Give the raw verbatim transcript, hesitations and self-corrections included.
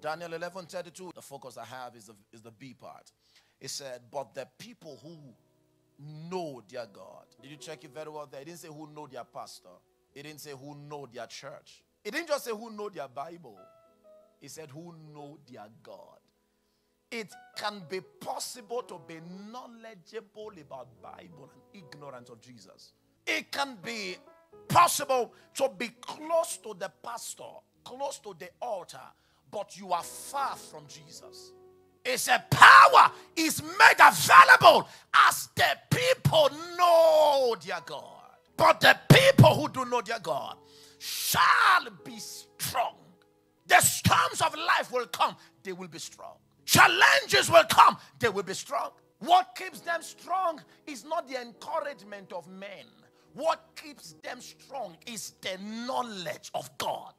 Daniel eleven thirty-two, the focus I have is the, is the B part. It said, but the people who know their God. Did you check it very well there? It didn't say who know their pastor. It didn't say who know their church. It didn't just say who know their Bible. It said who know their God. It can be possible to be knowledgeable about the Bible and ignorant of Jesus. It can be possible to be close to the pastor, close to the altar, but you are far from Jesus. It's a power is made available as the people know their God. But the people who do know their God shall be strong. The storms of life will come, they will be strong. Challenges will come, they will be strong. What keeps them strong is not the encouragement of men. What keeps them strong is the knowledge of God.